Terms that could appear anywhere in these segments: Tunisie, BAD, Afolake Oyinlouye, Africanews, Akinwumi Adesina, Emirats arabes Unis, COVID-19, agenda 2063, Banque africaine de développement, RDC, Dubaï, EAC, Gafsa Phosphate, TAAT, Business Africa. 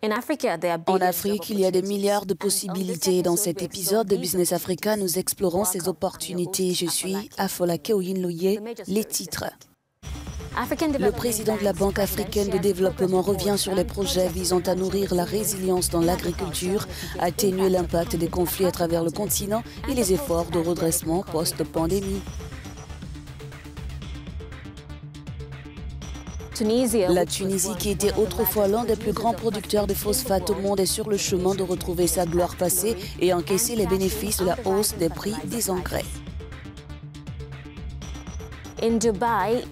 En Afrique, il y a des milliards de possibilités. Dans cet épisode de Business Africa, nous explorons ces opportunités. Je suis Afolake Oyinlouye. Les titres. Le président de la Banque africaine de développement revient sur les projets visant à nourrir la résilience dans l'agriculture, atténuer l'impact des conflits à travers le continent et les efforts de redressement post-pandémie. La Tunisie, qui était autrefois l'un des plus grands producteurs de phosphate au monde, est sur le chemin de retrouver sa gloire passée et encaisser les bénéfices de la hausse des prix des engrais.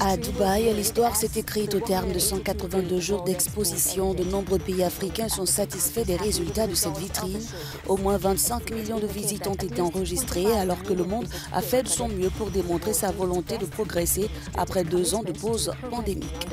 À Dubaï, l'histoire s'est écrite au terme de 182 jours d'exposition. De nombreux pays africains sont satisfaits des résultats de cette vitrine. Au moins 25 millions de visites ont été enregistrées, alors que le monde a fait de son mieux pour démontrer sa volonté de progresser après 2 ans de pause pandémique.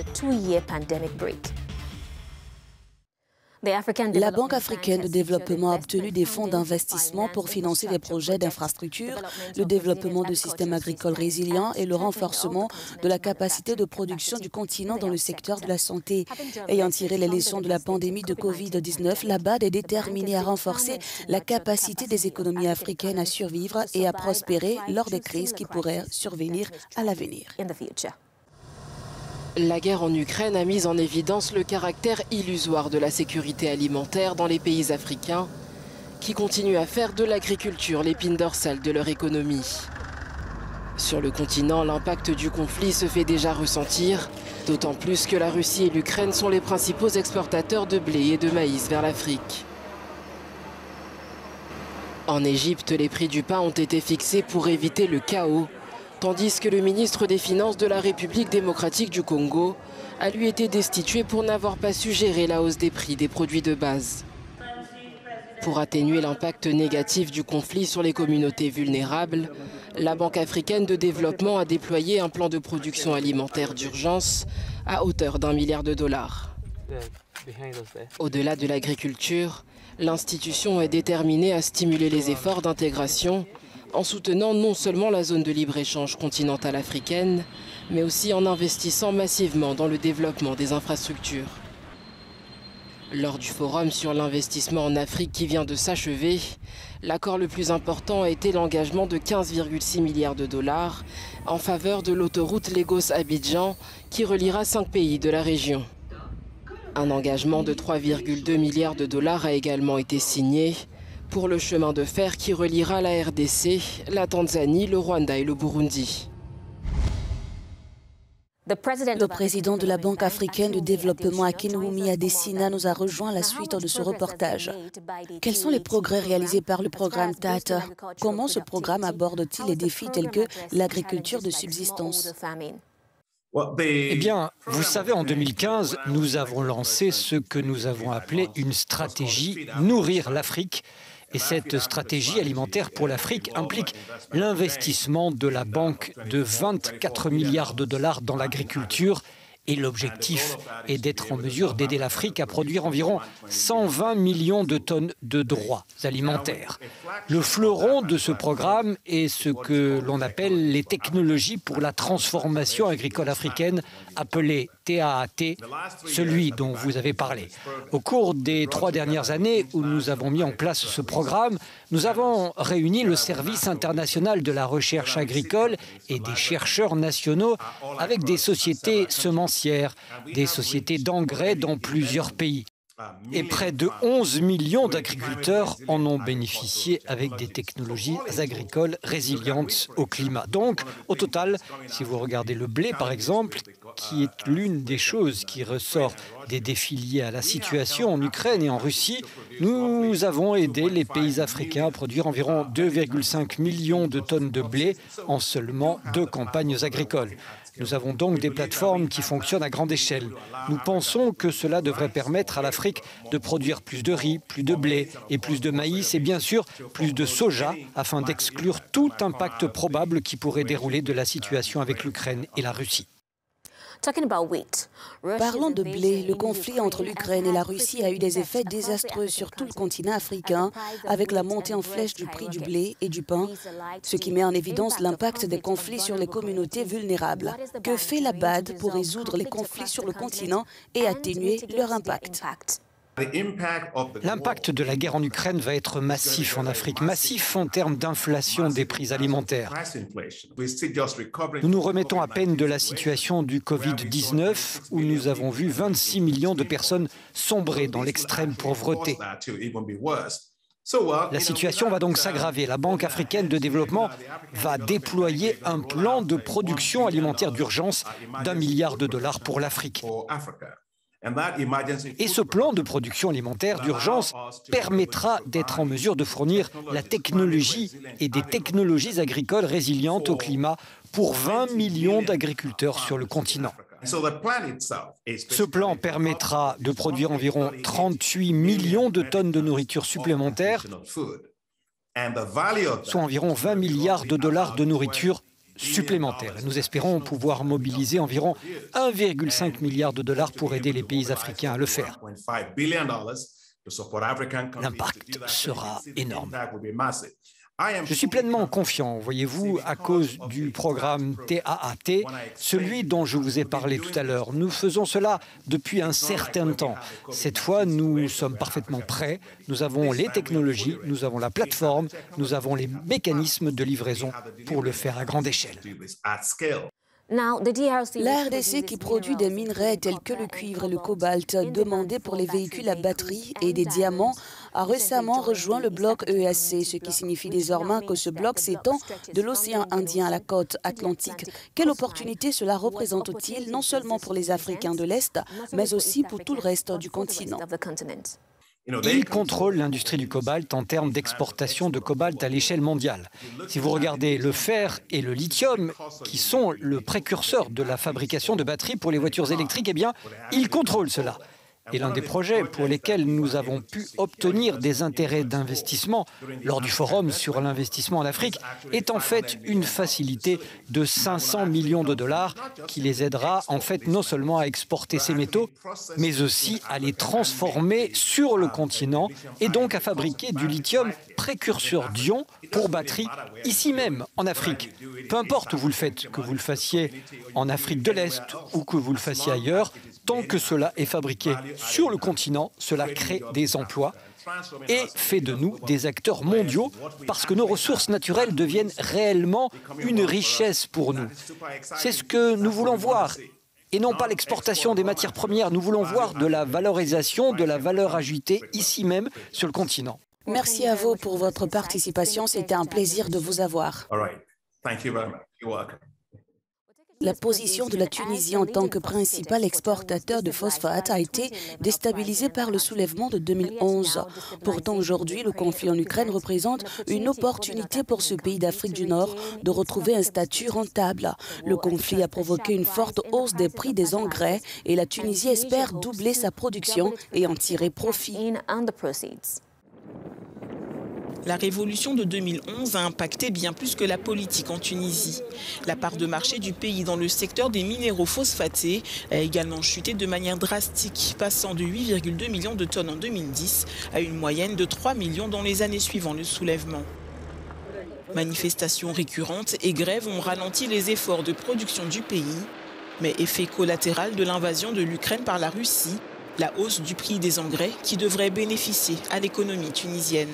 La Banque africaine de développement a obtenu des fonds d'investissement pour financer des projets d'infrastructure, le développement de systèmes agricoles résilients et le renforcement de la capacité de production du continent dans le secteur de la santé. Ayant tiré les leçons de la pandémie de COVID-19, la BAD est déterminée à renforcer la capacité des économies africaines à survivre et à prospérer lors des crises qui pourraient survenir à l'avenir. La guerre en Ukraine a mis en évidence le caractère illusoire de la sécurité alimentaire dans les pays africains, qui continuent à faire de l'agriculture l'épine dorsale de leur économie. Sur le continent, l'impact du conflit se fait déjà ressentir, d'autant plus que la Russie et l'Ukraine sont les principaux exportateurs de blé et de maïs vers l'Afrique. En Égypte, les prix du pain ont été fixés pour éviter le chaos, tandis que le ministre des Finances de la République démocratique du Congo a lui été destitué pour n'avoir pas su gérer la hausse des prix des produits de base. Pour atténuer l'impact négatif du conflit sur les communautés vulnérables, la Banque africaine de développement a déployé un plan de production alimentaire d'urgence à hauteur d'$1 milliard. Au-delà de l'agriculture, l'institution est déterminée à stimuler les efforts d'intégration en soutenant non seulement la zone de libre-échange continentale africaine, mais aussi en investissant massivement dans le développement des infrastructures. Lors du forum sur l'investissement en Afrique qui vient de s'achever, l'accord le plus important a été l'engagement de $15,6 milliards en faveur de l'autoroute Lagos-Abidjan qui reliera 5 pays de la région. Un engagement de $3,2 milliards a également été signé pour le chemin de fer qui reliera la RDC, la Tanzanie, le Rwanda et le Burundi. Le président de la Banque africaine de développement, Akinwumi Adesina, nous a rejoint à la suite de ce reportage. Quels sont les progrès réalisés par le programme TAAT? Comment ce programme aborde-t-il les défis tels que l'agriculture de subsistance? Eh bien, vous savez, en 2015, nous avons lancé ce que nous avons appelé une stratégie « Nourrir l'Afrique ». Et cette stratégie alimentaire pour l'Afrique implique l'investissement de la banque de $24 milliards dans l'agriculture. Et l'objectif est d'être en mesure d'aider l'Afrique à produire environ 120 millions de tonnes de droits alimentaires. Le fleuron de ce programme est ce que l'on appelle les technologies pour la transformation agricole africaine, appelées TAAT, celui dont vous avez parlé. Au cours des 3 dernières années où nous avons mis en place ce programme, nous avons réuni le Service international de la recherche agricole et des chercheurs nationaux avec des sociétés semencières, des sociétés d'engrais dans plusieurs pays. Et près de 11 millions d'agriculteurs en ont bénéficié avec des technologies agricoles résilientes au climat. Donc, au total, si vous regardez le blé, par exemple, qui est l'une des choses qui ressort des défis liés à la situation en Ukraine et en Russie, nous avons aidé les pays africains à produire environ 2,5 millions de tonnes de blé en seulement 2 campagnes agricoles. Nous avons donc des plateformes qui fonctionnent à grande échelle. Nous pensons que cela devrait permettre à l'Afrique de produire plus de riz, plus de blé et plus de maïs et bien sûr plus de soja afin d'exclure tout impact probable qui pourrait dérouler de la situation avec l'Ukraine et la Russie. Parlant de blé, le conflit entre l'Ukraine et la Russie a eu des effets désastreux sur tout le continent africain avec la montée en flèche du prix du blé et du pain, ce qui met en évidence l'impact des conflits sur les communautés vulnérables. Que fait la BAD pour résoudre les conflits sur le continent et atténuer leur impact ? L'impact de la guerre en Ukraine va être massif en Afrique, massif en termes d'inflation des prix alimentaires. Nous nous remettons à peine de la situation du Covid-19, où nous avons vu 26 millions de personnes sombrer dans l'extrême pauvreté. La situation va donc s'aggraver. La Banque africaine de développement va déployer un plan de production alimentaire d'urgence d'$1 milliard pour l'Afrique. Et ce plan de production alimentaire d'urgence permettra d'être en mesure de fournir la technologie et des technologies agricoles résilientes au climat pour 20 millions d'agriculteurs sur le continent. Ce plan permettra de produire environ 38 millions de tonnes de nourriture supplémentaire, soit environ $20 milliards de nourriture supplémentaire. Nous espérons pouvoir mobiliser environ $1,5 milliard pour aider les pays africains à le faire. L'impact sera énorme. Je suis pleinement confiant, voyez-vous, à cause du programme TAAT, celui dont je vous ai parlé tout à l'heure. Nous faisons cela depuis un certain temps. Cette fois, nous sommes parfaitement prêts. Nous avons les technologies, nous avons la plateforme, nous avons les mécanismes de livraison pour le faire à grande échelle. La RDC qui produit des minerais tels que le cuivre et le cobalt demandés pour les véhicules à batterie et des diamants a récemment rejoint le bloc EAC, ce qui signifie désormais que ce bloc s'étend de l'océan Indien à la côte atlantique. Quelle opportunité cela représente-t-il non seulement pour les Africains de l'Est, mais aussi pour tout le reste du continent ? Ils contrôlent l'industrie du cobalt en termes d'exportation de cobalt à l'échelle mondiale. Si vous regardez le fer et le lithium, qui sont le précurseur de la fabrication de batteries pour les voitures électriques, eh bien, ils contrôlent cela. Et l'un des projets pour lesquels nous avons pu obtenir des intérêts d'investissement lors du forum sur l'investissement en Afrique est en fait une facilité de $500 millions qui les aidera en fait non seulement à exporter ces métaux, mais aussi à les transformer sur le continent et donc à fabriquer du lithium précurseur d'ions pour batteries ici même en Afrique. Peu importe où vous le faites, que vous le fassiez en Afrique de l'Est ou que vous le fassiez ailleurs, tant que cela est fabriqué sur le continent, cela crée des emplois et fait de nous des acteurs mondiaux parce que nos ressources naturelles deviennent réellement une richesse pour nous. C'est ce que nous voulons voir et non pas l'exportation des matières premières. Nous voulons voir de la valorisation, de la valeur ajoutée ici même sur le continent. Merci à vous pour votre participation. C'était un plaisir de vous avoir. La position de la Tunisie en tant que principal exportateur de phosphate a été déstabilisée par le soulèvement de 2011. Pourtant, aujourd'hui, le conflit en Ukraine représente une opportunité pour ce pays d'Afrique du Nord de retrouver un statut rentable. Le conflit a provoqué une forte hausse des prix des engrais et la Tunisie espère doubler sa production et en tirer profit. La révolution de 2011 a impacté bien plus que la politique en Tunisie. La part de marché du pays dans le secteur des minéraux phosphatés a également chuté de manière drastique, passant de 8,2 millions de tonnes en 2010 à une moyenne de 3 millions dans les années suivant le soulèvement. Manifestations récurrentes et grèves ont ralenti les efforts de production du pays, mais effet collatéral de l'invasion de l'Ukraine par la Russie, la hausse du prix des engrais qui devrait bénéficier à l'économie tunisienne.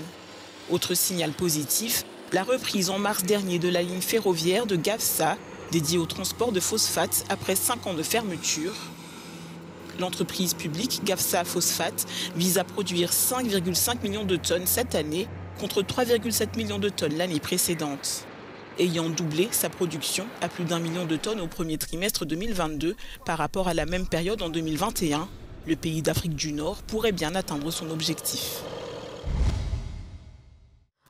Autre signal positif, la reprise en mars dernier de la ligne ferroviaire de Gafsa, dédiée au transport de phosphate après 5 ans de fermeture. L'entreprise publique Gafsa Phosphate vise à produire 5,5 millions de tonnes cette année, contre 3,7 millions de tonnes l'année précédente. Ayant doublé sa production à plus d'1 million de tonnes au premier trimestre 2022 par rapport à la même période en 2021, le pays d'Afrique du Nord pourrait bien atteindre son objectif.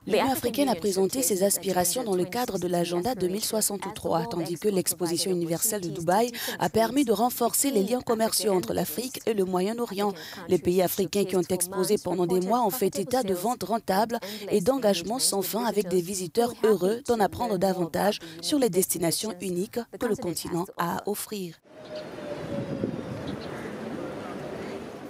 L'Union africaine a présenté ses aspirations dans le cadre de l'agenda 2063, tandis que l'exposition universelle de Dubaï a permis de renforcer les liens commerciaux entre l'Afrique et le Moyen-Orient. Les pays africains qui ont exposé pendant des mois ont fait état de ventes rentables et d'engagements sans fin avec des visiteurs heureux d'en apprendre davantage sur les destinations uniques que le continent a à offrir.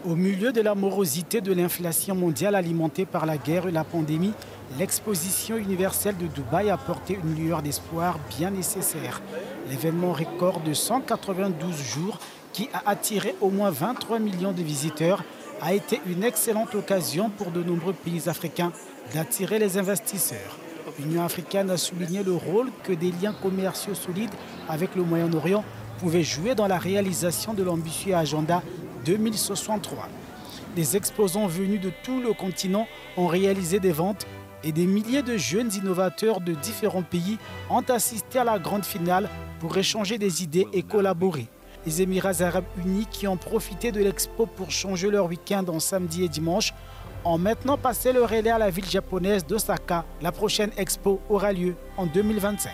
Au milieu de la morosité de l'inflation mondiale alimentée par la guerre et la pandémie, l'exposition universelle de Dubaï a porté une lueur d'espoir bien nécessaire. L'événement record de 192 jours, qui a attiré au moins 23 millions de visiteurs, a été une excellente occasion pour de nombreux pays africains d'attirer les investisseurs. L'Union africaine a souligné le rôle que des liens commerciaux solides avec le Moyen-Orient pouvaient jouer dans la réalisation de l'ambitieux agenda 2063. Des exposants venus de tout le continent ont réalisé des ventes et des milliers de jeunes innovateurs de différents pays ont assisté à la grande finale pour échanger des idées et collaborer. Les Émirats arabes unis, qui ont profité de l'expo pour changer leur week-end en samedi et dimanche, ont maintenant passé le relais à la ville japonaise d'Osaka. La prochaine expo aura lieu en 2025.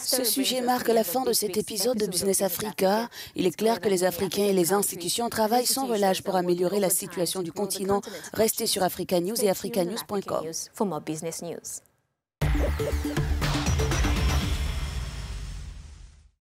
Ce sujet marque la fin de cet épisode de Business Africa. Il est clair que les Africains et les institutions travaillent sans relâche pour améliorer la situation du continent. Restez sur Africanews et africanews.com.